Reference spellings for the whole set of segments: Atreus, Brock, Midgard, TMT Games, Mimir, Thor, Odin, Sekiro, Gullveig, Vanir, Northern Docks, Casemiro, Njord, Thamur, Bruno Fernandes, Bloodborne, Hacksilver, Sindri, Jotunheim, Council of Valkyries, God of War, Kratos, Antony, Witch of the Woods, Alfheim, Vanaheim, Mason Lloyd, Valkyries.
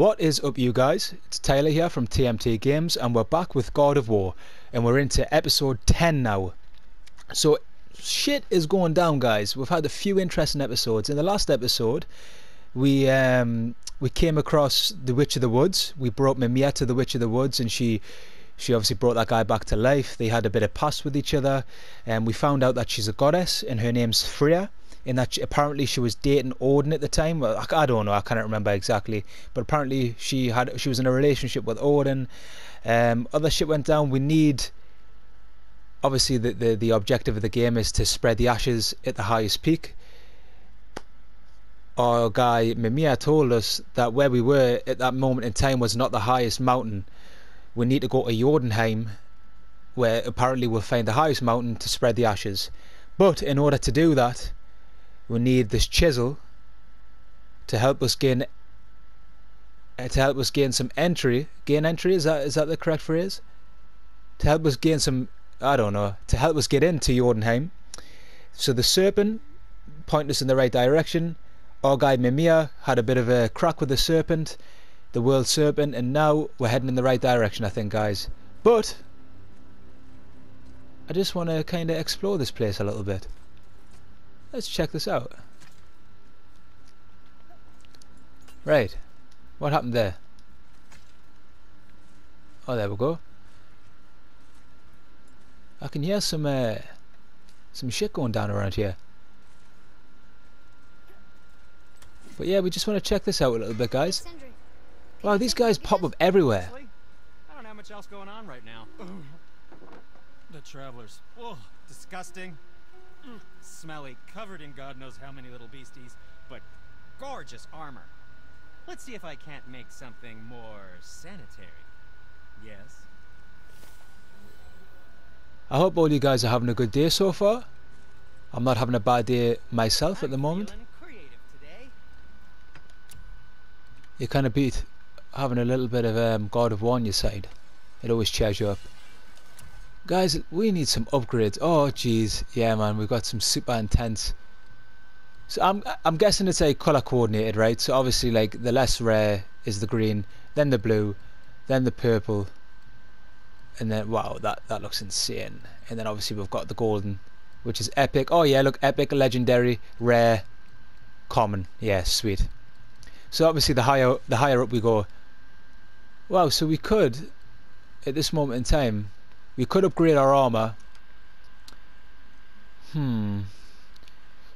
What is up, you guys? It's Tyler here from TMT Games, and we're back with God of War, and we're into episode 10 now. So shit is going down, guys. We've had a few interesting episodes. In the last episode, we came across the Witch of the Woods. We brought Mimir to the Witch of the Woods, and she obviously brought that guy back to life. They had a bit of past with each other, and we found out that she's a goddess, and her name's Freya. In that apparently she was dating Odin at the time. Well, I don't know, I can't remember exactly, but apparently she was in a relationship with Odin. Other shit went down. We need, obviously, the objective of the game is to spread the ashes at the highest peak. Our guy Mimir told us that where we were at that moment in time was not the highest mountain. We need to go to Jotunheim, where apparently we'll find the highest mountain to spread the ashes. But in order to do that, we need this chisel to help us gain some entry. Gain entry, is that the correct phrase? To help us gain some, I don't know, to help us get into Jotunheim. So the serpent pointed us in the right direction. Our guy Mimir had a bit of a crack with the serpent, the world serpent, and now we're heading in the right direction, I think, guys. But I just want to kind of explore this place a little bit. Let's check this out. Right, what happened there? Oh, there we go. I can hear some shit going down around here. But yeah, we just want to check this out a little bit, guys. Wow, these guys pop up everywhere. I don't have much else going on right now. The travelers. Oh, disgusting. Smelly, covered in God knows how many little beasties, but gorgeous armor. Let's see if I can't make something more sanitary. Yes? I hope all you guys are having a good day so far. I'm not having a bad day myself at the moment. You kind of beat having a little bit of God of War on your side. It always cheers you up. Guys, we need some upgrades. Oh jeez, yeah man, we've got some super intense. So I'm guessing it's a colour coordinated, right? So obviously, like, the less rare is the green, then the blue, then the purple, and then wow, that looks insane. And then obviously we've got the golden, which is epic. Oh yeah, look, epic, legendary, rare, common. Yeah, sweet. So obviously the higher up we go. Wow, so we could, at this moment in time, we could upgrade our armor. So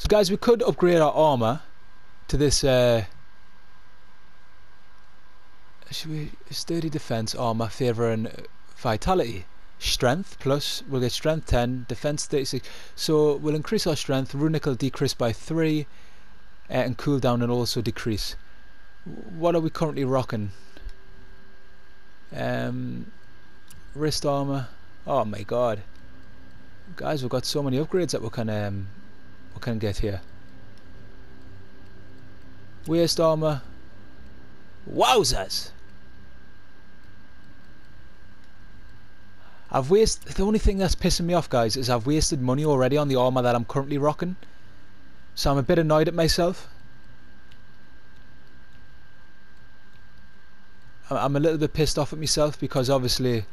guys, we could upgrade our armor to this sturdy defense armor favoring vitality. Strength plus, we'll get strength 10, defense 36. So we'll increase our strength, runic will decrease by 3, and cooldown will also decrease. What are we currently rocking? Wrist armor. Oh my god, guys, we've got so many upgrades that we can get here. Waist armor. Wowzers! The only thing that's pissing me off, guys, is I've wasted money already on the armor that I'm currently rocking, so I'm a bit annoyed at myself. I'm a little bit pissed off at myself because obviously.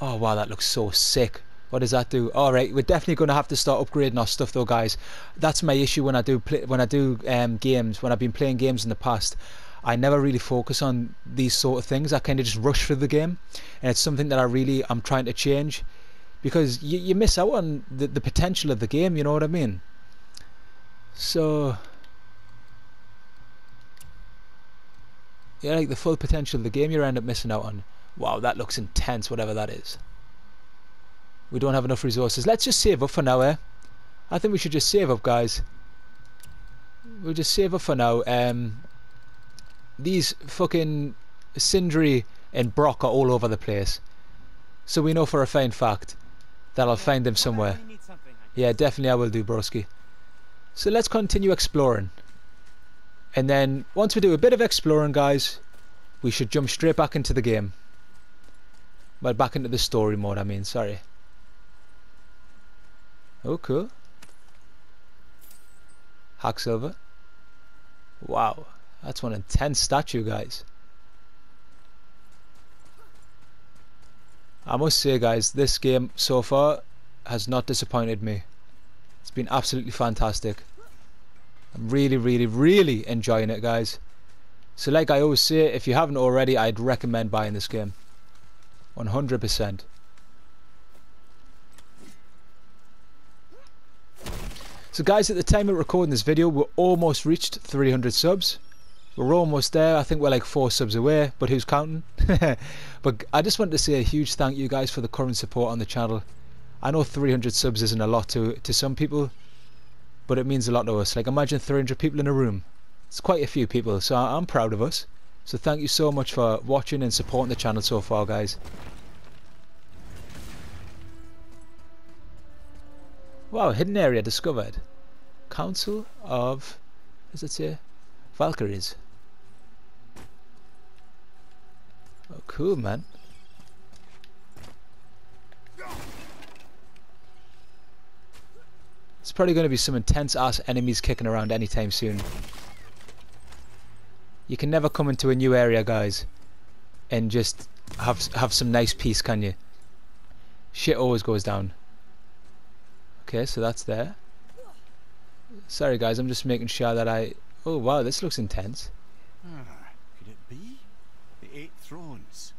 Oh wow, that looks so sick. What does that do? Alright, we're definitely going to have to start upgrading our stuff though, guys. That's my issue when I do games. When I've been playing games in the past, I never really focus on these sort of things. I kind of just rush through the game, and it's something that I'm trying to change, because you miss out on the potential of the game, you know what I mean? So yeah, like the full potential of the game you end up missing out on. Wow, that looks intense, whatever that is. We don't have enough resources. Let's just save up for now, eh? I think we should just save up, guys. We'll just save up for now. These fucking Sindri and Brock are all over the place, so we know for a fine fact that I'll find them somewhere. Yeah, definitely I will do, broski. So let's continue exploring. And then once we do a bit of exploring, guys, we should jump straight back into the game. Well, back into the story mode, I mean, sorry. Oh, cool. Hacksilver. Wow, that's one intense statue, guys. I must say, guys, this game so far has not disappointed me. It's been absolutely fantastic. I'm really, really, really enjoying it, guys. So like I always say, if you haven't already, I'd recommend buying this game. 100%. So guys, at the time of recording this video, we're almost reached 300 subs. We're almost there. I think we're like 4 subs away, but who's counting? But I just want to say a huge thank you guys for the current support on the channel. I know 300 subs isn't a lot to some people, but it means a lot to us. Like, imagine 300 people in a room. It's quite a few people, so I'm proud of us. So thank you so much for watching and supporting the channel so far, guys. Wow, hidden area discovered. Council of... what does it say? Valkyries. Oh, cool, man. It's probably going to be some intense ass enemies kicking around anytime soon. You can never come into a new area, guys, and just have some nice peace, can you? Shit always goes down. Okay, so that's there. Sorry, guys, I'm just making sure that I... oh wow, this looks intense. Ah, could it be? The 8 thrones.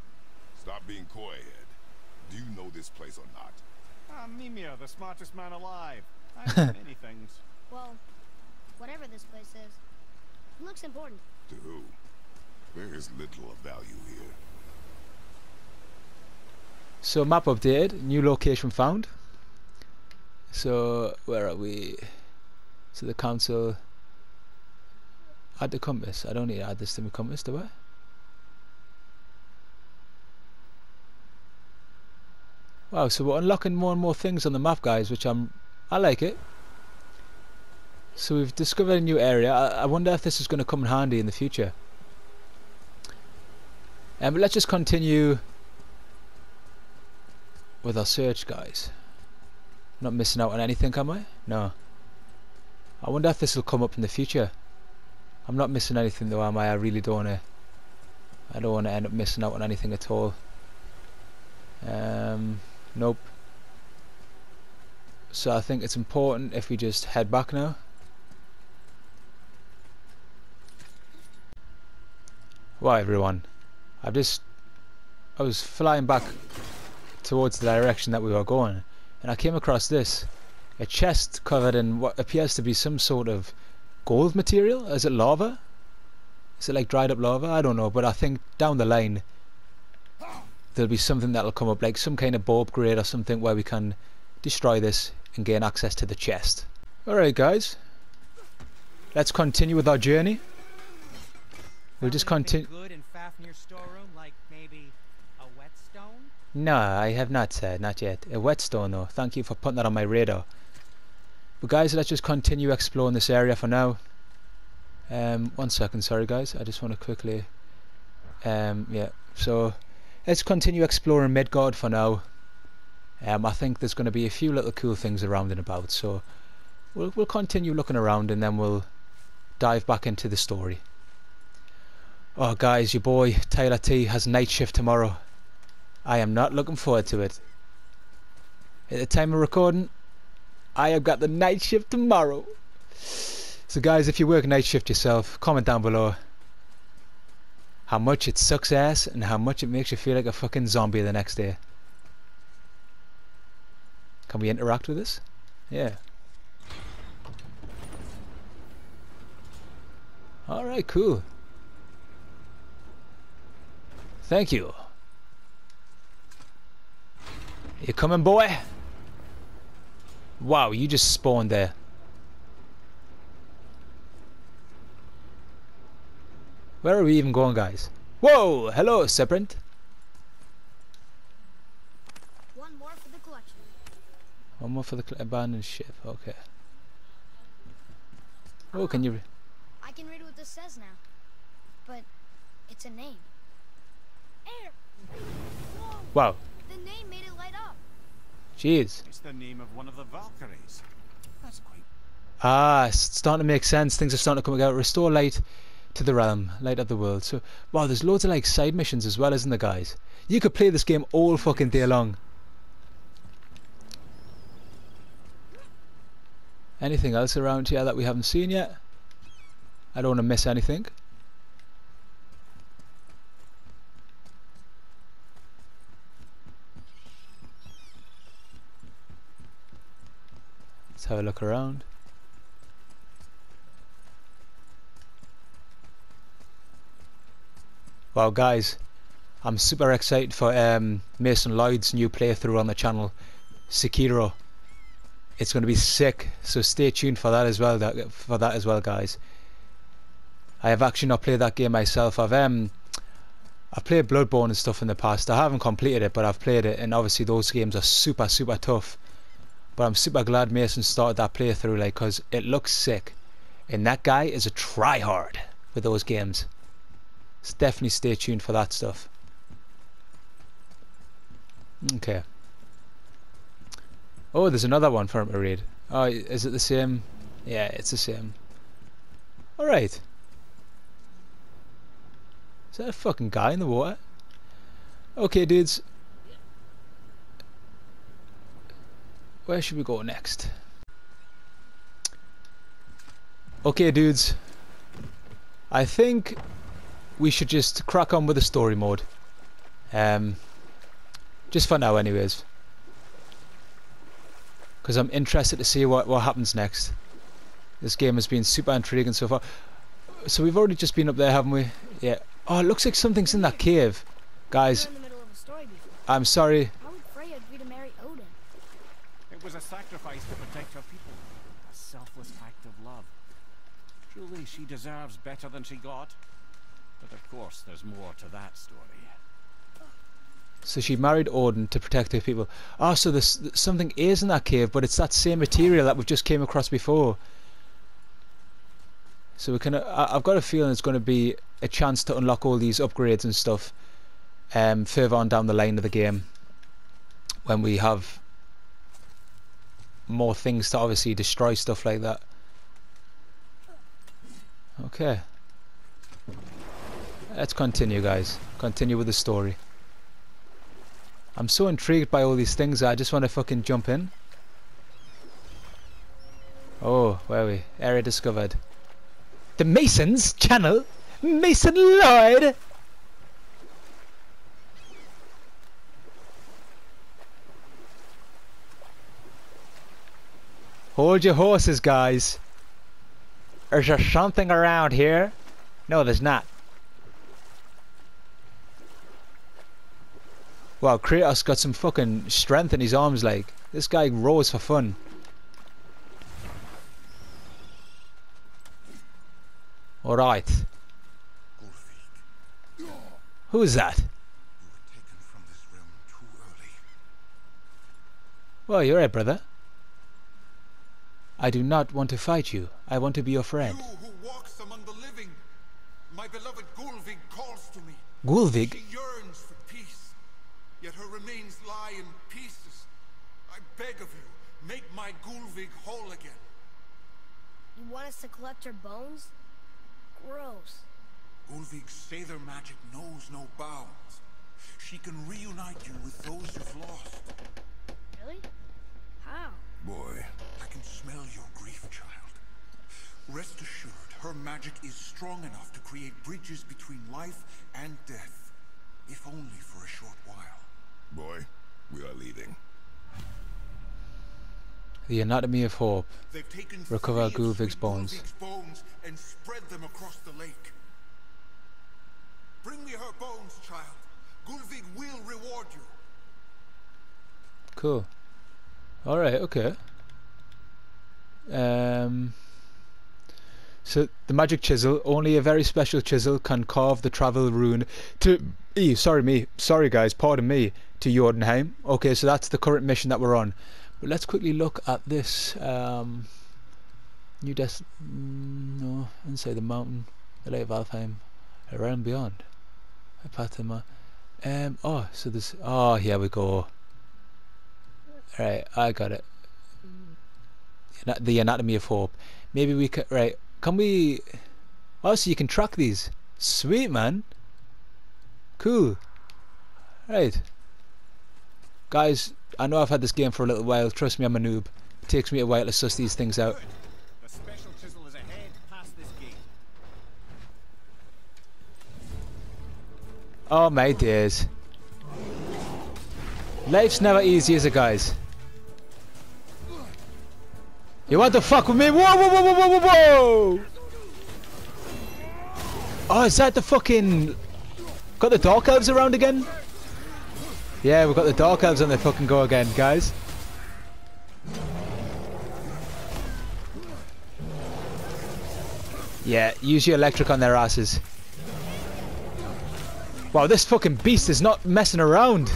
Stop being coy, Ed. Do you know this place or not? I'm Mimir, the smartest man alive. I've done many things. Well, whatever this place is, it looks important. To who? There is little of value here. So map updated, new location found. So where are we? So the council... add the compass. I don't need to add this to my compass, do I? Wow, so we're unlocking more and more things on the map, guys, which I like it. So we've discovered a new area. I wonder if this is going to come in handy in the future. But let's just continue with our search, guys. I'm not missing out on anything, am I? No. I wonder if this will come up in the future. I'm not missing anything though, am I? I really don't want to. I don't want to end up missing out on anything at all. Nope. So I think it's important if we just head back now. Wow, everyone. I was flying back towards the direction that we were going, and I came across this. A chest covered in what appears to be some sort of gold material? Is it lava? Is it like dried up lava? I don't know, but I think down the line there'll be something that'll come up, like some kind of bulb grade or something where we can destroy this and gain access to the chest. Alright, guys. Let's continue with our journey. We'll just continue. No, I have not, sir. Not yet. A whetstone, though. Thank you for putting that on my radar. But guys, let's just continue exploring this area for now. 1 second, sorry guys. I just want to quickly... yeah, so... let's continue exploring Midgard for now. I think there's going to be a few little cool things around and about, so... we'll continue looking around and then we'll dive back into the story. Oh guys, your boy, Tyler T, has night shift tomorrow. I am not looking forward to it. At the time of recording, I have got the night shift tomorrow. So guys, if you work night shift yourself, comment down below how much it sucks ass and how much it makes you feel like a fucking zombie the next day. Can we interact with this? Yeah. Alright, cool. Thank you. You coming, boy? Wow, you just spawned there. Where are we even going, guys? Whoa! Hello, Seprint. One more for the collection. One more for the abandoned ship. Okay. Oh, can you? I can read what this says now, but it's a name. Air. Wow. The name made it light up. Jeez. It's the name of one of the Valkyries. That's quite... ah, it's starting to make sense. Things are starting to come out. Restore light to the realm, light up the world. So wow, there's loads of like side missions as well, isn't there, guys? You could play this game all fucking day long. Anything else around here that we haven't seen yet? I don't want to miss anything. Let's have a look around. Wow, guys, I'm super excited for Mason Lloyd's new playthrough on the channel, Sekiro. It's going to be sick, so stay tuned for that as well. Guys, I have actually not played that game myself. I've played Bloodborne and stuff in the past. I haven't completed it, but I've played it, and obviously those games are super tough. But I'm super glad Mason started that playthrough, like, cause it looks sick, and that guy is a tryhard with those games. So definitely stay tuned for that stuff. Okay. Oh, there's another one for him to read. Oh, is it the same? Yeah, it's the same. Alright. Is that a fucking guy in the water? Okay, dudes. Where should we go next? Okay, dudes. I think we should just crack on with the story mode. Just for now, anyways. Because I'm interested to see what happens next. This game has been super intriguing so far. So we've already just been up there, haven't we? Yeah. Oh, it looks like something's in that cave. Guys, I'm sorry. How would Freya agree to marry Odin? It was a sacrifice to protect her people. A selfless act of love. Truly, she deserves better than she got. But of course, there's more to that story. So she married Odin to protect her people. Ah, oh, so there's something is in that cave, but it's that same material that we've just came across before. So we can. I've got a feeling it's going to be a chance to unlock all these upgrades and stuff further on down the line of the game, when we have more things to obviously destroy, stuff like that. Okay, let's continue, guys. Continue with the story. I'm so intrigued by all these things, I just want to fucking jump in. Oh, where are we? Area discovered. The Mason's channel! Mason Lloyd! Hold your horses, guys. Is there something around here? No, there's not. Wow, Kratos got some fucking strength in his arms, like. This guy roars for fun. Alright. Who is that? Well, you're right, brother. I do not want to fight you. I want to be your friend. You who walks among the living. My beloved Gullveig calls to me. Gullveig? She yearns for peace. Yet her remains lie in pieces. I beg of you, make my Gullveig whole again. You want us to collect her bones? Gross. Gullveig's Sather magic knows no bounds. She can reunite you with those you've lost. Really? How? Boy, I can smell your grief, child. Rest assured, her magic is strong enough to create bridges between life and death. If only for a short while. Boy, we are leaving. The anatomy of hope. They've taken recover Gullveig's bones and spread them across the lake. Bring me her bones, child. Gullveig will reward you. Cool. All right. Okay. So the magic chisel. Only a very special chisel can carve the travel rune to. To Jotunheim. Okay, so that's the current mission that we're on. But let's quickly look at this. New no, inside the mountain, the Light of Alfheim, a realm beyond. A path in my. Oh, so there's. Oh, here we go. Right, I got it. The anatomy of hope. Maybe we can. Right, can we? Oh, so you can truck these. Sweet, man. Cool. Right. Guys, I know I've had this game for a little while. Trust me, I'm a noob. It takes me a while to suss these things out. The special chisel is ahead past this gate. Oh my days. Life's never easy, is it, guys? You want to fuck with me? Whoa, whoa, whoa, whoa, whoa, whoa! Oh, is that the fucking... Got the Dark Elves around again? Yeah, we've got the Dark Elves on the fucking go again, guys. Yeah, use your electric on their asses. Wow, this fucking beast is not messing around.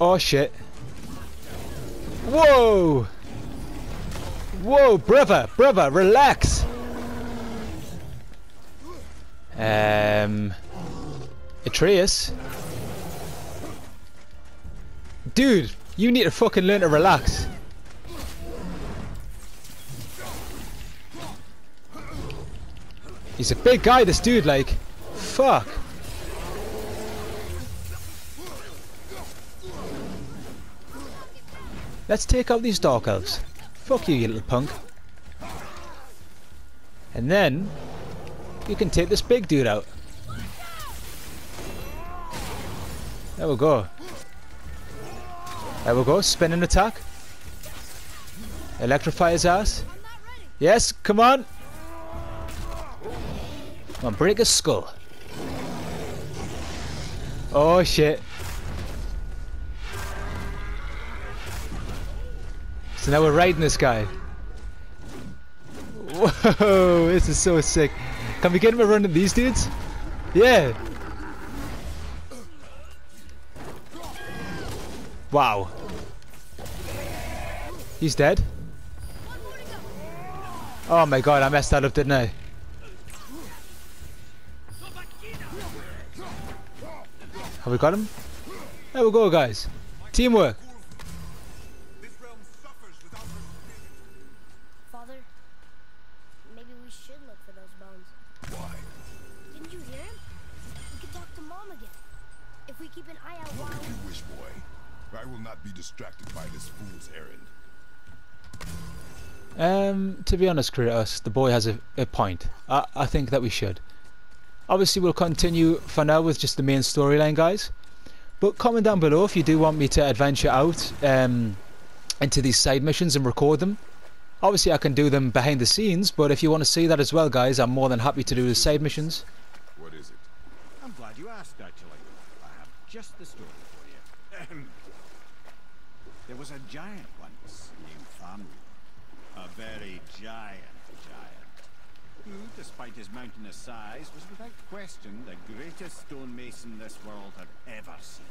Oh shit. Whoa! Whoa, brother, brother, relax! Atreus? Dude, you need to fucking learn to relax. He's a big guy, this dude, like, fuck. Let's take out these Dark Elves. Fuck you, you little punk. And then, you can take this big dude out. There we go. There we go, spin and attack. Electrify his ass. Yes, come on. Come on, break his skull. Oh shit. So now we're riding this guy. Whoa, this is so sick. Can we get him a run at these dudes? Yeah. Wow. He's dead. Oh my god, I messed that up, didn't I? Have we got him? There we go, guys. Teamwork. To be honest, Kratos, the boy has a point. I think that we should. Obviously, we'll continue for now with just the main storyline, guys. But comment down below if you do want me to adventure out into these side missions and record them. Obviously, I can do them behind the scenes, but if you want to see that as well, guys, I'm more than happy to do the side missions. What is it? I'm glad you asked, actually. I have just the story for you. There was a giant once named Thamur. A very giant, who, despite his mountainous size, was without question the greatest stonemason this world had ever seen.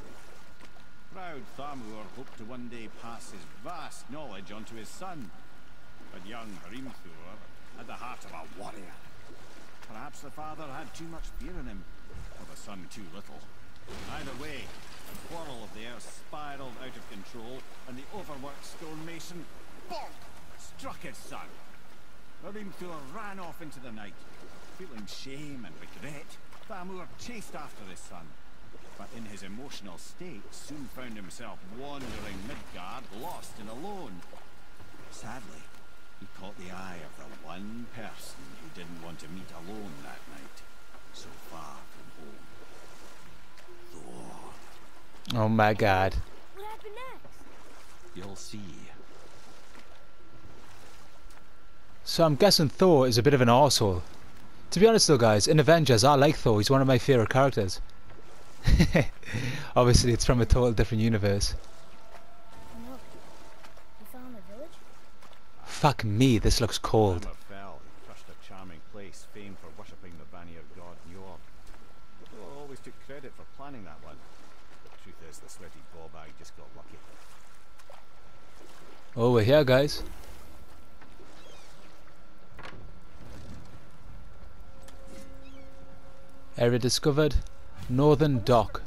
Proud Thamur hoped to one day pass his vast knowledge onto his son, but young Hrímthur had the heart of a warrior. Perhaps the father had too much fear in him, or the son too little. Either way, the quarrel of the earth spiraled out of control, and the overworked stonemason, bonk! Struck his son. Hrímthur ran off into the night. Feeling shame and regret, Thamur chased after his son. But in his emotional state, soon found himself wandering Midgard, lost and alone. Sadly, he caught the eye of the one person he didn't want to meet alone that night. So far from home. Thor. Oh my god. What happened next? You'll see. So I'm guessing Thor is a bit of an arsehole. To be honest though, guys, in Avengers I like Thor, he's one of my favourite characters. Obviously it's from a total different universe. Look, you found the village? Fuck me, this looks cold. Fell trust a charming place famed for worshipping the Vanir god Njord. Thor always took credit for planning that one. The truth is the sweaty Gullveig just got lucky. Oh, we're here, guys. Area discovered, Northern Dock.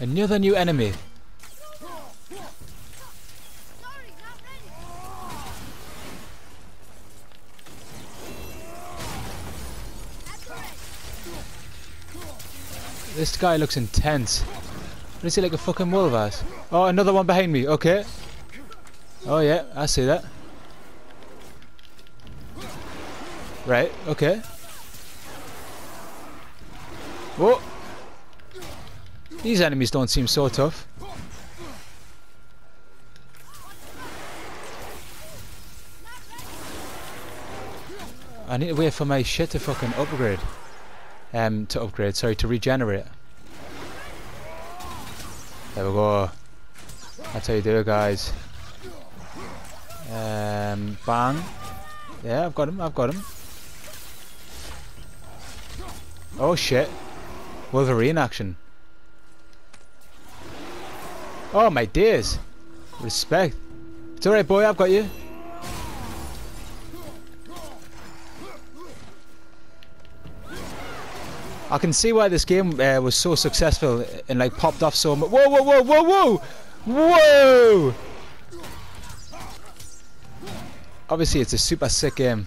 Another new enemy. This guy looks intense. What is he, like a fucking wolf-ass? Oh, another one behind me. Okay. Oh yeah, I see that. Right, okay. Whoa! These enemies don't seem so tough. I need to wait for my shit to fucking upgrade. To regenerate. There we go. That's how you do it, guys. Bang. Yeah, I've got him, I've got him. Oh shit. Wolverine action. Oh my days. Respect. It's alright, boy, I've got you. I can see why this game was so successful and like popped off so much. Whoa, whoa, whoa, whoa, whoa! Whoa! Obviously, it's a super sick game.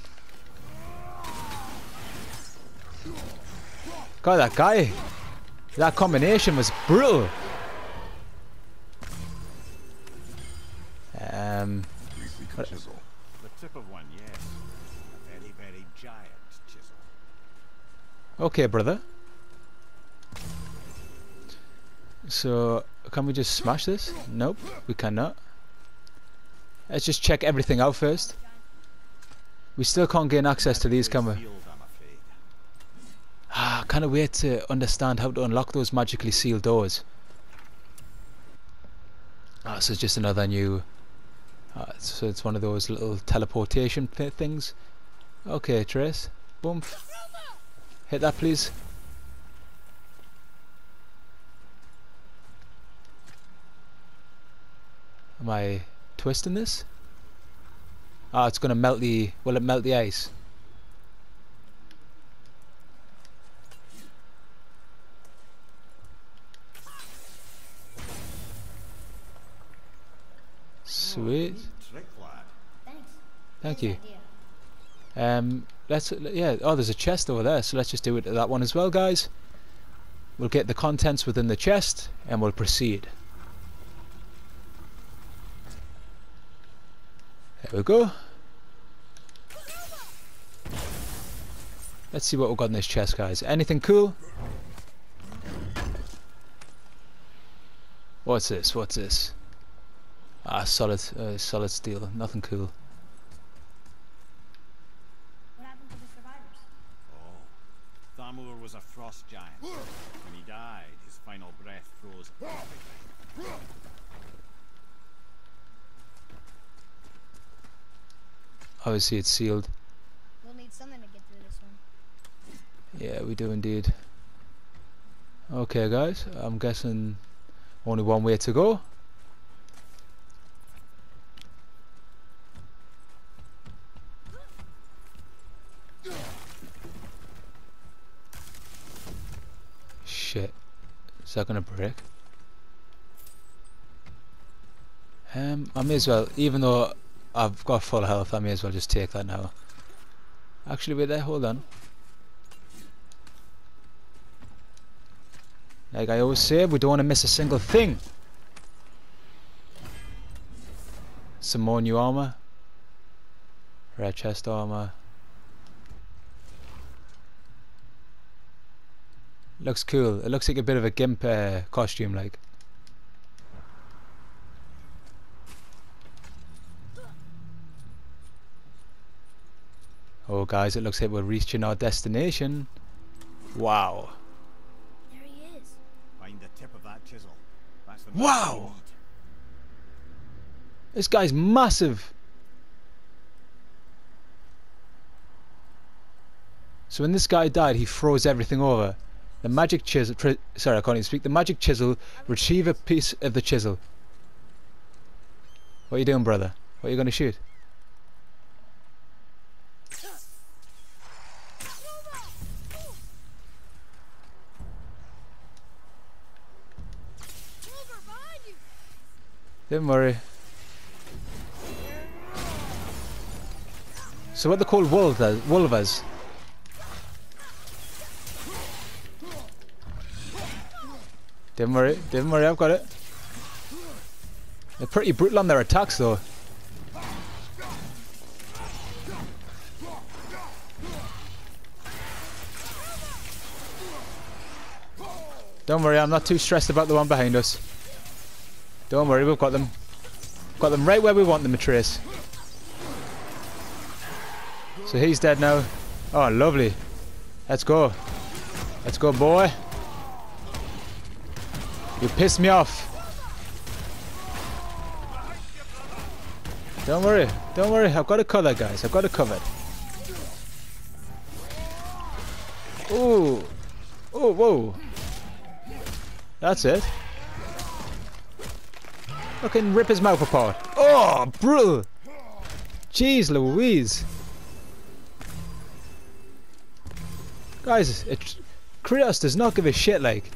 God, that guy. That combination was brutal. What? The tip of one, yes. A very, very giant chisel. Okay, brother. So, can we just smash this? Nope, we cannot. Let's just check everything out first. We still can't gain access to these, can we? Ah, I can't wait to understand how to unlock those magically sealed doors. Ah, so it's just another new... so it's one of those little teleportation things. Okay, Trace. Boom. Hit that, please. Am I... twisting this? Ah, it's gonna melt the... will it melt the ice? Sweet. Thank you. Let's... yeah, oh, there's a chest over there, so let's just do it to that one as well, guys. We'll get the contents within the chest, and we'll proceed. There we go. Let's see what we've got in this chest, guys. Anything cool? What's this? What's this? Ah, solid, solid steel. Nothing cool. What happened to the survivors? Oh, Thamur was a frost giant. When he died, his final breath froze everything. Obviously it's sealed. We'll need something to get through this one. Yeah, we do indeed. Okay guys, I'm guessing only one way to go. Shit. Is that gonna break? I may as well, even though I've got full health, I may as well just take that now. Actually, wait there, hold on. Like I always say, we don't want to miss a single thing. Some more new armor. Rare chest armor. Looks cool. It looks like a bit of a gimp costume, like. Oh guys, it looks like we're reaching our destination. Wow. There he is. Find the tip of that chisel. That's the... wow! This guy's massive. So when this guy died, he froze everything over. The magic chisel... sorry, I can't even speak. The magic chisel, retrieve a piece of the chisel. What are you doing, brother? What are you going to shoot? Don't worry. So what they call wolvers. Don't worry, I've got it. They're pretty brutal on their attacks though. Don't worry, I'm not too stressed about the one behind us. Don't worry, we've got them. Got them right where we want them, Atreus. So he's dead now. Oh, lovely. Let's go. Let's go, boy. You pissed me off. Don't worry. Don't worry. I've got it covered, guys. I've got it covered. Ooh. Oh, whoa. That's it. Fucking rip his mouth apart. Oh, brutal. Jeez Louise. Guys, Kratos does not give a shit, like.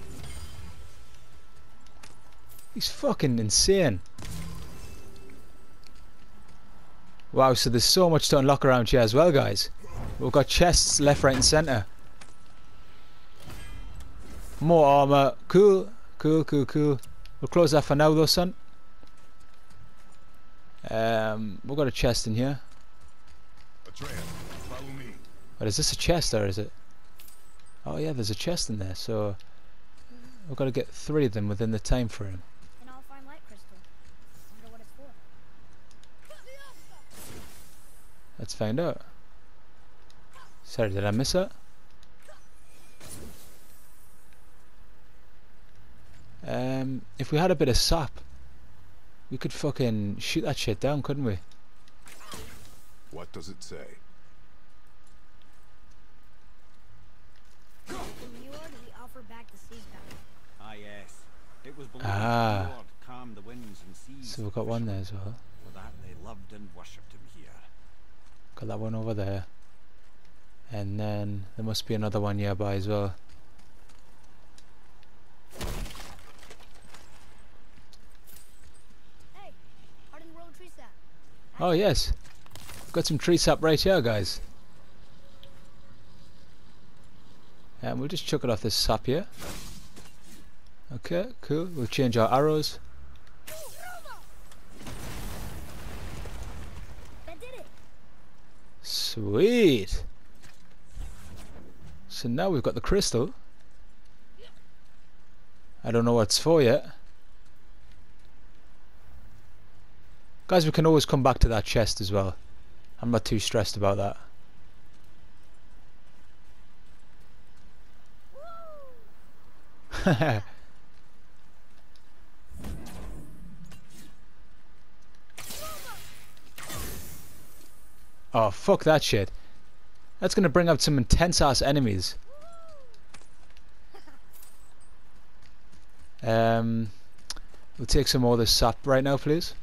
He's fucking insane. Wow, so there's so much to unlock around here as well, guys. We've got chests left, right and centre. More armour. Cool. Cool, cool, cool. We'll close that for now though, son. We've got a chest in here. But is this a chest or is it? Oh yeah, there's a chest in there, so we've got to get 3 of them within the time frame. And I'll find light crystal. I wonder what it's for. Let's find out. Sorry, did I miss it? If we had a bit of sap, we could fucking shoot that shit down, couldn't we? What does it say? Ah, so we've got one there as well. Got that one over there. And then there must be another one nearby as well. Oh yes, we've got some tree sap right here, guys. And we'll just chuck it off this sap here. Okay, cool. We'll change our arrows. Sweet. So now we've got the crystal. I don't know what it's for yet. Guys, we can always come back to that chest as well. I'm not too stressed about that. Haha. Oh, fuck that shit. That's gonna bring up some intense ass enemies. We'll take some more of this sap right now, please.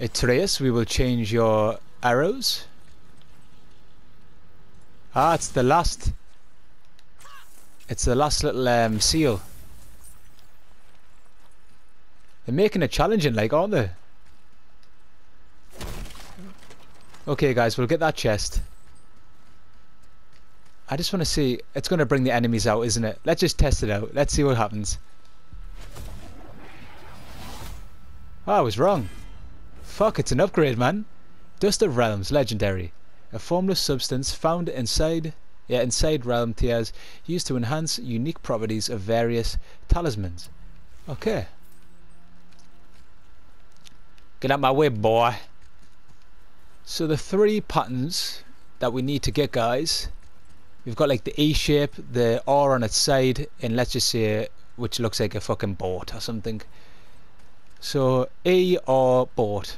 Atreus, we will change your arrows. Ah, it's the last. It's the last little seal. They're making it challenging, like, aren't they? Okay, guys, we'll get that chest. I just want to see. It's going to bring the enemies out, isn't it? Let's just test it out. Let's see what happens. Oh, I was wrong. Fuck, it's an upgrade, man. Dust of Realms, legendary. A formless substance found inside realm tiers, used to enhance unique properties of various talismans. Okay. Get out my way, boy. So the 3 patterns that we need to get, guys, we've got like the E shape, the R on its side, and let's just say which looks like a fucking boat or something. So E R boat.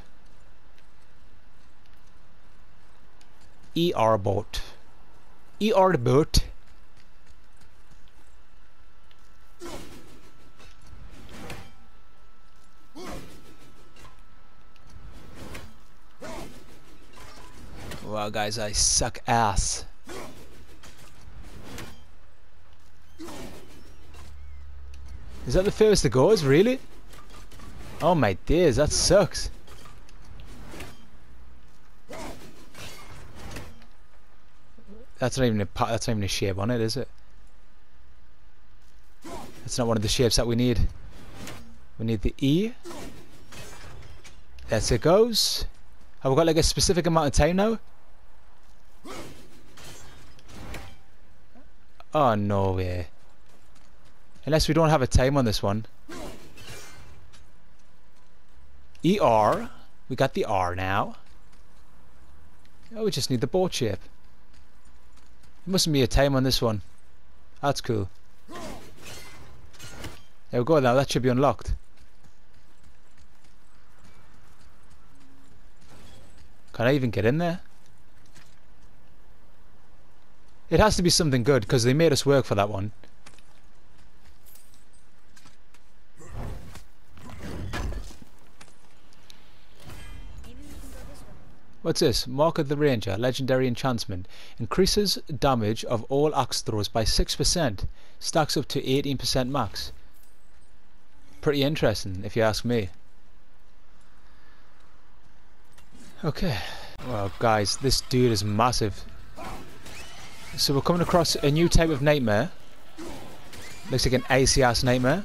ER boat. ER boat. Wow, guys, I suck ass. Is that the first that goes, really? Oh my dears, that sucks. That's not even a shape on it, is it? That's not one of the shapes that we need. We need the E. That's it goes. Have we got like a specific amount of time now? Oh, no way. Unless we don't have a time on this one. ER. We got the R now. Oh, we just need the boat shape. There mustn't be a time on this one. That's cool. There we go now, that should be unlocked. Can I even get in there? It has to be something good, because they made us work for that one. What's this? Mark of the Ranger, legendary enchantment. Increases damage of all axe throws by 6%. Stacks up to 18% max. Pretty interesting, if you ask me. Okay. Well, guys, this dude is massive. So we're coming across a new type of nightmare. Looks like an icy-ass nightmare.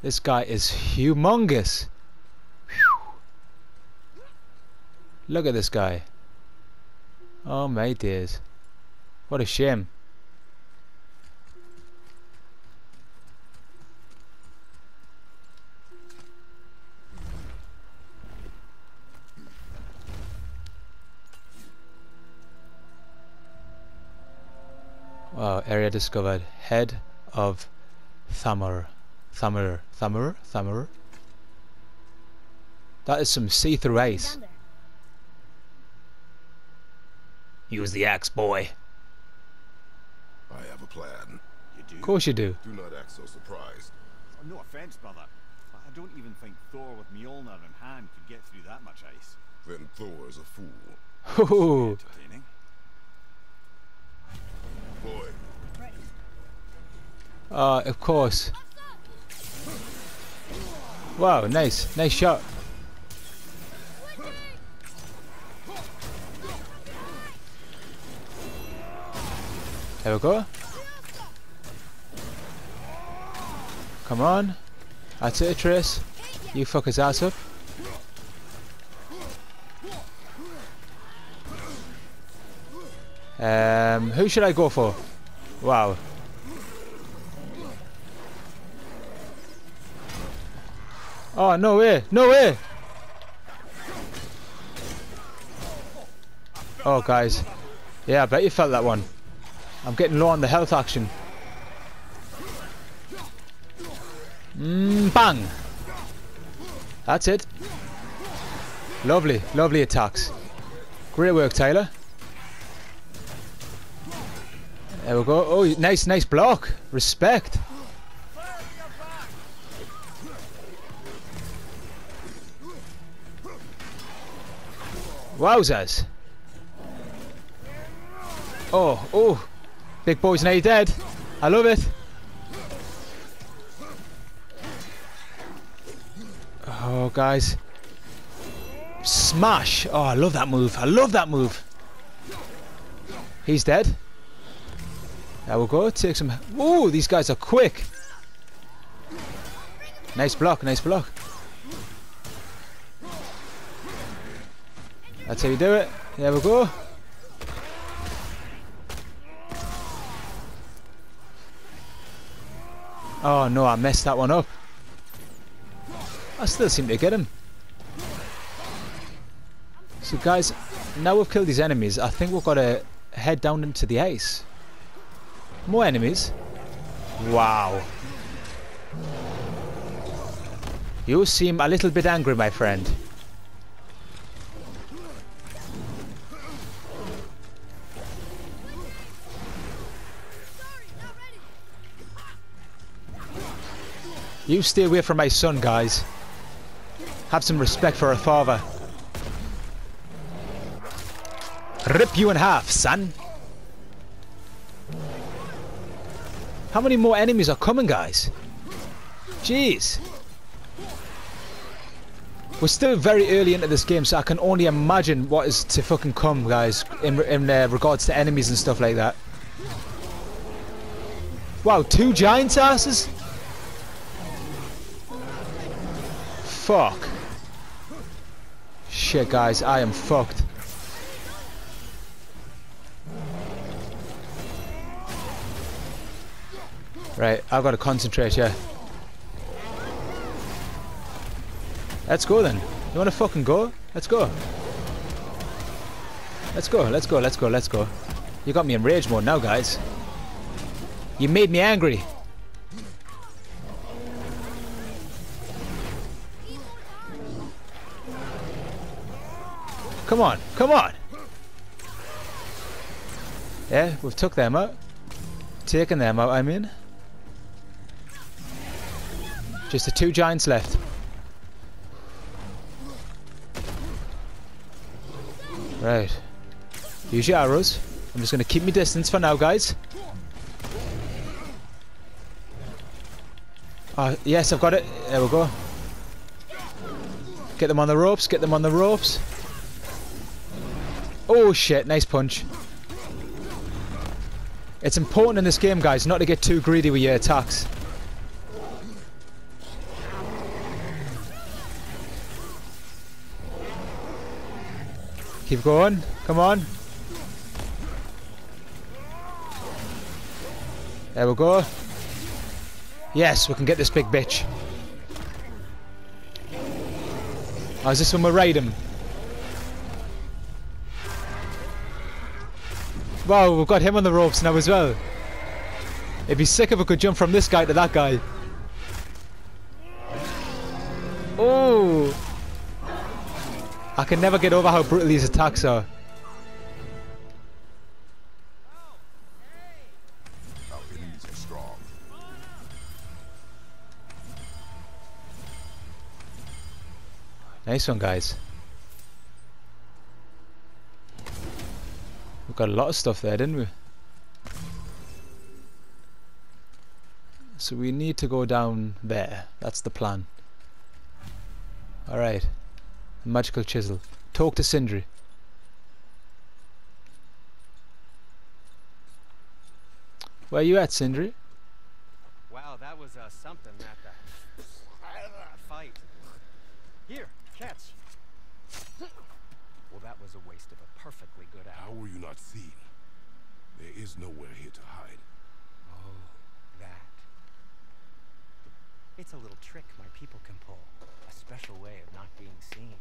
This guy is humongous. Whew. Look at this guy. Oh my dears. What a shame. Wow, area discovered. Head of Thamur. Thamur. That is some see-through ice. Use the axe, boy. I have a plan. You do? Of course you do. Do not act so surprised. Oh, no offense, brother, but I don't even think Thor with Mjolnir in hand could get through that much ice. Then Thor is a fool. Ooh. Boy. Of course. Wow, nice. Nice shot. There we go. Come on. That's it, Atreus. You fuck his ass up. Who should I go for? Wow. Oh, no way! No way! Oh, guys. Yeah, I bet you felt that one. I'm getting low on the health action. Bang! That's it. Lovely, lovely attacks. Great work, Tyler. There we go. Oh, nice, nice block. Respect. Wowzers. Oh, oh. Big boy's now dead. I love it. Oh, guys. Smash. Oh, I love that move. I love that move. He's dead. There we go, take some... Ooh, these guys are quick! Nice block, nice block. That's how you do it. There we go. Oh no, I messed that one up. I still seem to get him. So guys, now we've killed these enemies, I think we've got to head down into the ice. More enemies. Wow. You seem a little bit angry, my friend. You stay away from my son, guys. Have some respect for a father. Rip you in half, son. How many more enemies are coming, guys? Jeez. We're still very early into this game, so I can only imagine what is to fucking come, guys, in regards to enemies and stuff like that. Wow, two giant asses? Fuck. Shit, guys, I am fucked. Right, I've got to concentrate here. Let's go then. You want to fucking go? Let's go. Let's go, let's go, let's go, let's go. You got me in rage mode now, guys. You made me angry. Come on, come on. Yeah, we've took them out. Taken them out, I mean. Just the two giants left. Right. Use your arrows. I'm just going to keep my distance for now, guys. Yes, I've got it. There we go. Get them on the ropes, get them on the ropes. Oh shit, nice punch. It's important in this game, guys, not to get too greedy with your attacks. Keep going, come on. There we go. Yes, we can get this big bitch. Oh, is this when we raid him? Wow, we've got him on the ropes now as well. It'd be sick if we could jump from this guy to that guy. Oh! I can never get over how brutal these attacks are. Nice one, guys. We got a lot of stuff there, didn't we? So we need to go down there. That's the plan. Alright. Magical chisel. Talk to Sindri. Where you at, Sindri? Wow, that was something at the fight. Here. Catch. Well, that was a waste of a perfectly good hour. How were you not seen? There is nowhere here to hide. Oh, that. It's a little trick my people can pull. A special way of not being seen.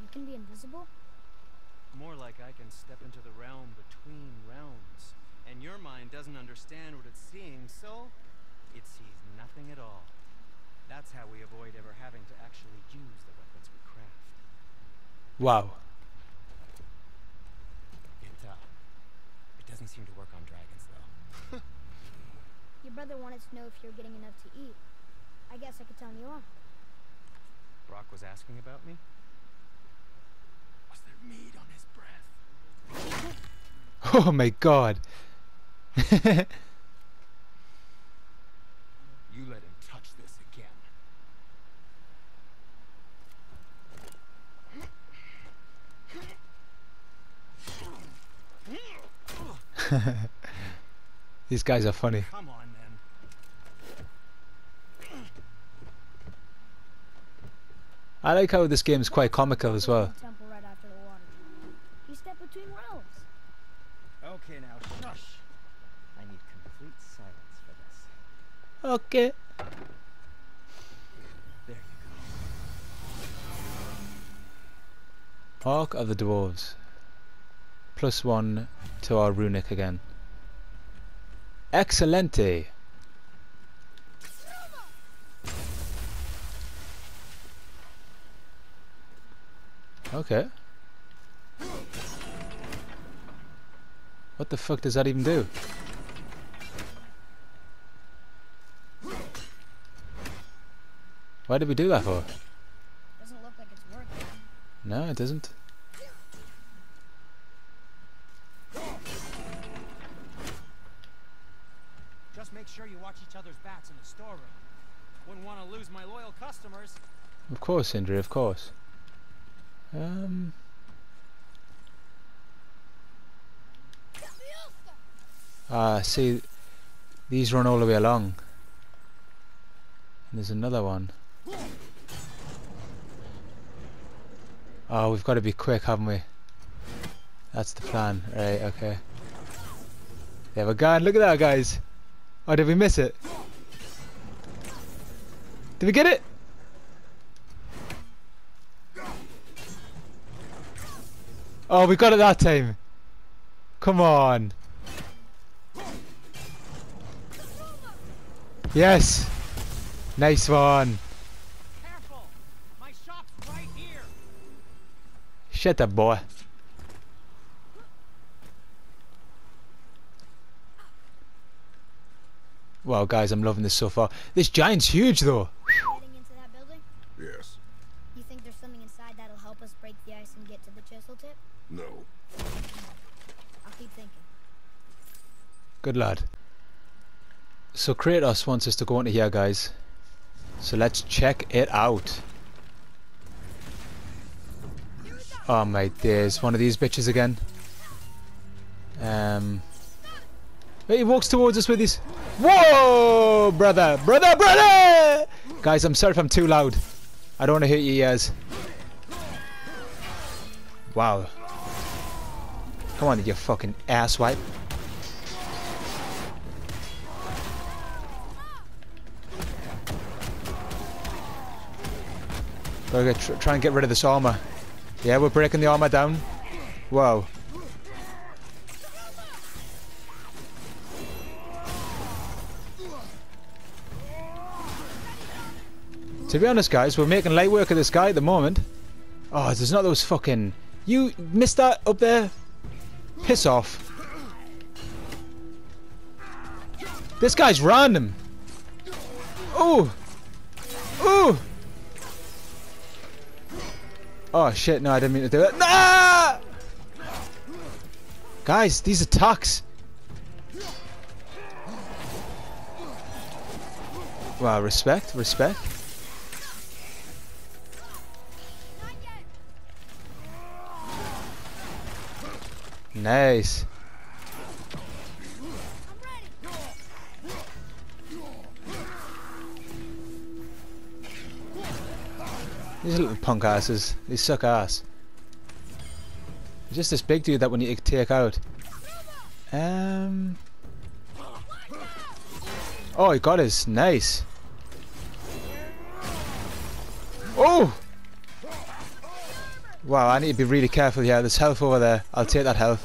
You can be invisible? More like I can step into the realm between realms. And your mind doesn't understand what it's seeing, so it sees nothing at all. That's how we avoid ever having to actually use the weapons we craft. Wow. It doesn't seem to work on dragons, though. Your brother wanted to know if you're getting enough to eat. I guess I could tell you all. Brock was asking about me? Was there meat on his breath? Oh my god. You let him touch this again. These guys are funny. Come on, then. I like how this game is quite comical as well. Temple right after the water. You step between realms. Okay, now shush. I need complete silence for this. Okay. There you go. Ark of the Dwarves. +1 to our runic again. Excellente! Okay. What the fuck does that even do? Why did we do that for? Doesn't look like it's working. No, it doesn't. Make sure you watch each other's backs in the storeroom. Wouldn't want to lose my loyal customers. Of course, Sindri, of course. See, These run all the way along. And there's another one. Oh, we've got to be quick, haven't we? That's the plan. Right, okay. There we go. Look at that, guys. Oh, did we miss it? Did we get it? Oh, we got it that time. Come on. Yes. Nice one. Careful. My shop's right here. Shut up, boy. Wow, guys, I'm loving this so far. This giant's huge, though. Heading into that building? Yes. You think there's something inside that'll help us break the ice and get to the chisel tip? No. I'll keep thinking. Good lad. So Kratos wants us to go into here, guys. So let's check it out. Oh my days, one of these bitches again. He walks towards us with his... Whoa! Brother! Brother! Brother! Guys, I'm sorry if I'm too loud. I don't want to hurt your ears. Wow. Come on, you fucking asswipe. Gotta try and get rid of this armor. Yeah, we're breaking the armor down. Whoa. To be honest, guys, we're making light work of this guy at the moment. Oh, there's not those fucking... You missed that up there? Piss off. This guy's random. Oh! Oh! Oh, shit, no, I didn't mean to do it. No! Guys, these attacks. Wow, respect, respect. Nice. These little punk asses, they suck ass. Just this big dude that we need to take out. Oh, he got us. Nice. Oh! Wow, I need to be really careful here. There's health over there. I'll take that health.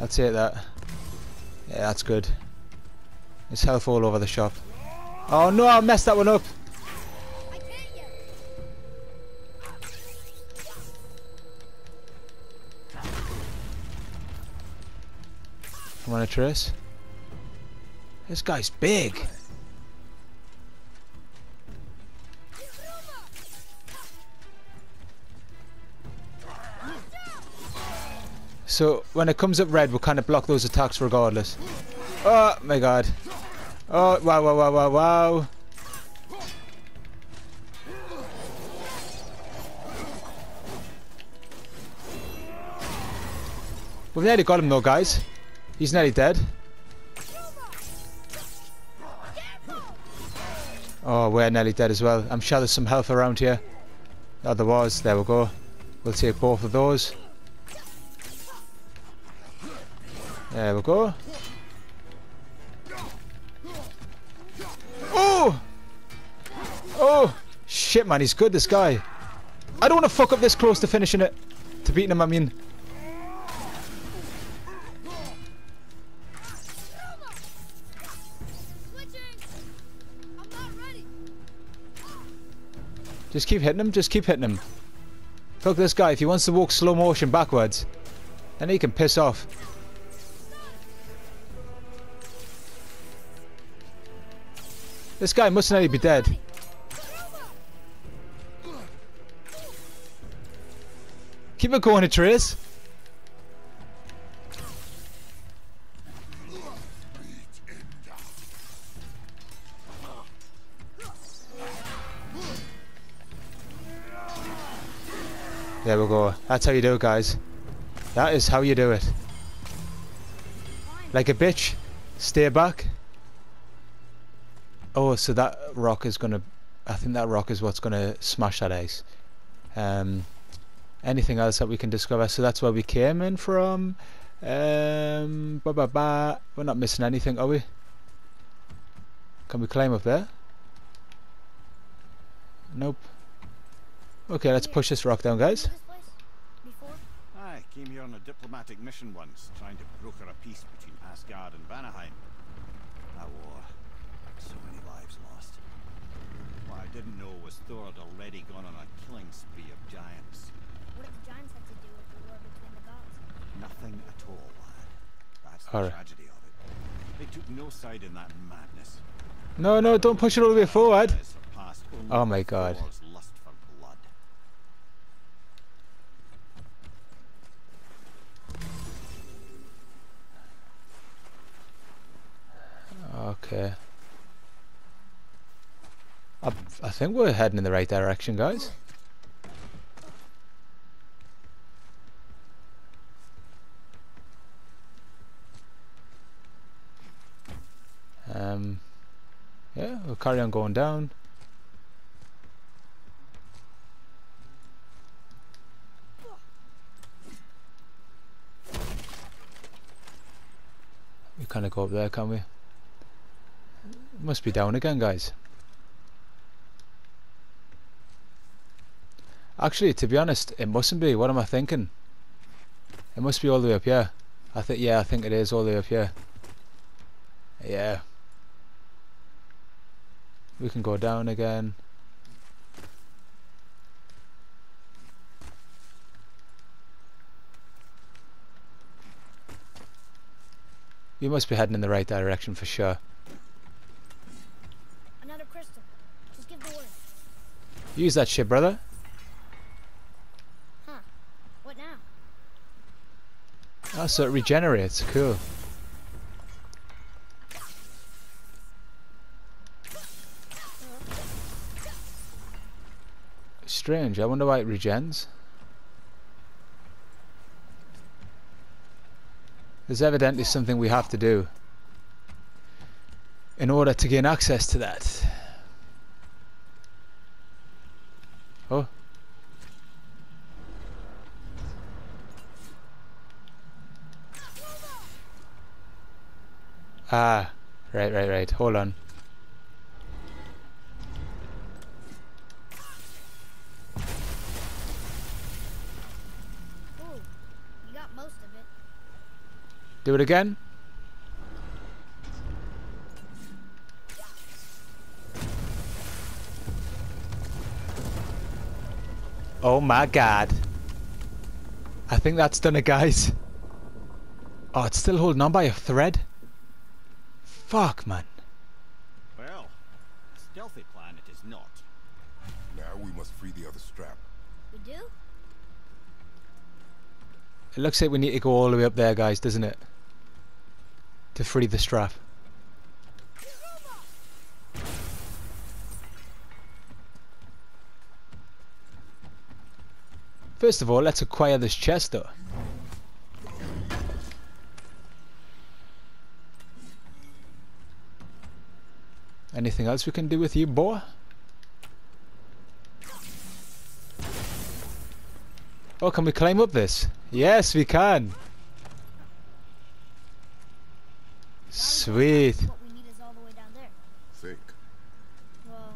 I'll take that. Yeah, that's good. There's health all over the shop. Oh no, I messed that one up. Come on, Atreus. This guy's big. So when it comes up red, we'll kind of block those attacks regardless. Oh my god. Oh wow, wow, wow, wow, wow. We've nearly got him though, guys. He's nearly dead. Oh, we're nearly dead as well. I'm sure there's some health around here. Oh, there was. There we go. We'll take both of those. There we go. Oh! Oh! Shit, man, he's good, this guy. I don't want to fuck up this close to finishing it. To beating him, I mean. Just keep hitting him, just keep hitting him. Fuck this guy, if he wants to walk slow motion backwards, then he can piss off. This guy must nearly be dead. Keep it going, Atreus. There we go. That's how you do it, guys. That is how you do it. Like a bitch. Stay back. Oh, so that rock is going to... I think that rock is what's going to smash that ice. Anything else that we can discover? So that's where we came in from. We're not missing anything, are we? Can we climb up there? Nope. Okay, let's push this rock down, guys. I came here on a diplomatic mission once, trying to broker a peace between Asgard and Vanaheim. That war, so many lives lost. What I didn't know was Thor had already gone on a killing spree of giants. What did the giants have to do with the war between the gods? Nothing at all, lad. That's the tragedy of it. They took no side in that madness. No, no, don't push it all the way forward. Oh my god. Okay. I think we're heading in the right direction, guys. Yeah, we'll carry on going down. We kind of go up there, can we? Must be down again, guys. Actually, to be honest, it mustn't be. What am I thinking? It must be all the way up here. I think it is all the way up here. Yeah. We can go down again. You must be heading in the right direction for sure. Use that shit, brother. Huh. What now? Oh, so it regenerates. Cool. Strange. I wonder why it regens. There's evidently something we have to do in order to gain access to that. Oh. Ah, right. Hold on. Ooh, you got most of it. Do it again. Oh my god. I think that's done it, guys. Oh, it's still holding on by a thread? Fuck, man. Well, a stealthy plan it is not. Now we must free the other strap. We do? It looks like we need to go all the way up there, guys, doesn't it? To free the strap. First of all, let's acquire this chest, though. Anything else we can do with you, boy? Oh, can we climb up this? Yes, we can! Sweet. What we need is all the way down there. Thick. Well,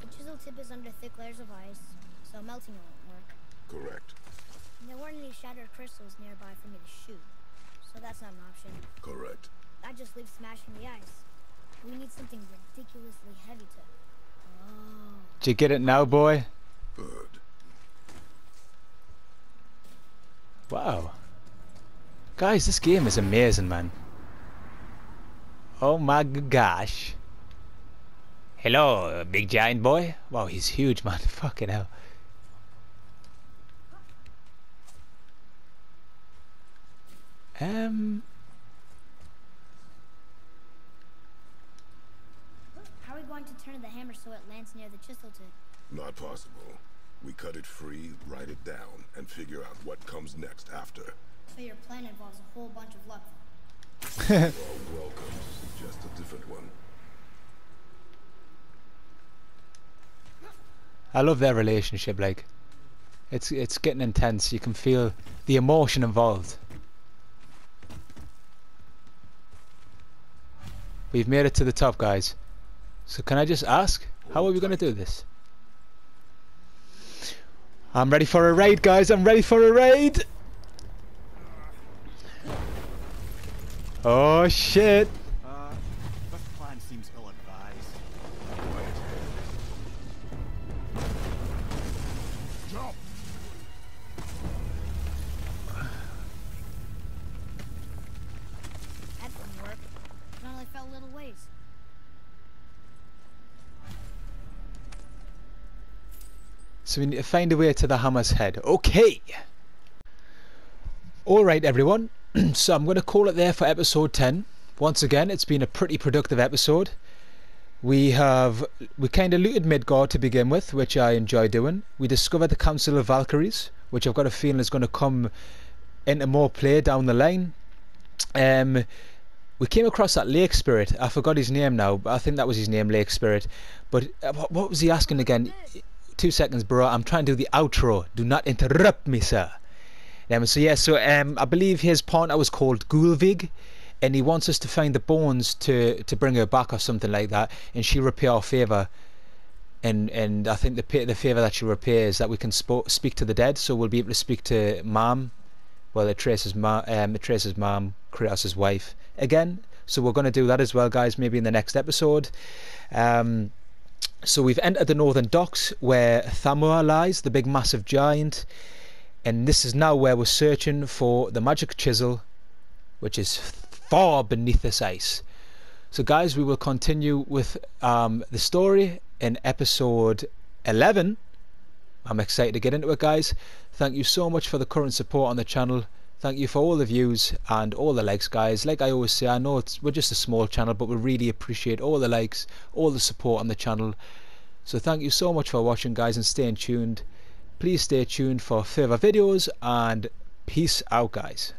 the chisel tip is under thick layers of ice, so melting it won't work. Correct. And there weren't any shattered crystals nearby for me to shoot, so that's not an option. Correct. That just leaves smashing the ice. We need something ridiculously heavy to... Oh. Did you get it now, boy? Good. Wow. Guys, this game is amazing, man. Oh my gosh. Hello, big giant boy. Wow, he's huge, man. Fucking hell. How are we going to turn the hammer so it lands near the chisel tip? Not possible. We cut it free, write it down, and figure out what comes next after. So your plan involves a whole bunch of luck. You're welcome to suggest a different one. I love their relationship. Like, it's getting intense. You can feel the emotion involved. We've made it to the top, guys. So can I just ask, how are we going to do this? I'm ready for a raid, guys. I'm ready for a raid. Oh shit. But the plan seems ill-advised. Jump. That didn't work. It only fell a little ways. So we need to find a way to the hammer's head. Okay. Alright everyone. So I'm going to call it there for episode 10. Once again, it's been a pretty productive episode. We kind of looted Midgard to begin with, which I enjoy doing. We discovered the Council of Valkyries, which I've got a feeling is going to come into more play down the line. We came across that Lake Spirit. I forgot his name now, but I think that was his name, Lake Spirit. But what was he asking again? 2 seconds, bro. I'm trying to do the outro. Do not interrupt me, sir. So I believe his partner was called Gullveig, and he wants us to find the bones to bring her back or something like that, and she repay our favour, and I think the favour that she repays that we can speak to the dead, so we'll be able to speak to Mom, well, Atreus' mom, Kratos' wife again. So we're going to do that as well, guys, maybe in the next episode. So we've entered the Northern Docks where Thamur lies, the big massive giant. And this is now where we're searching for the magic chisel, which is far beneath this ice. So guys, we will continue with the story in episode 11. I'm excited to get into it, guys. Thank you so much for the current support on the channel. Thank you for all the views and all the likes, guys. Like I always say, I know we're just a small channel, but we really appreciate all the likes, all the support on the channel. So thank you so much for watching, guys, and staying tuned. Please stay tuned for further videos, and peace out, guys.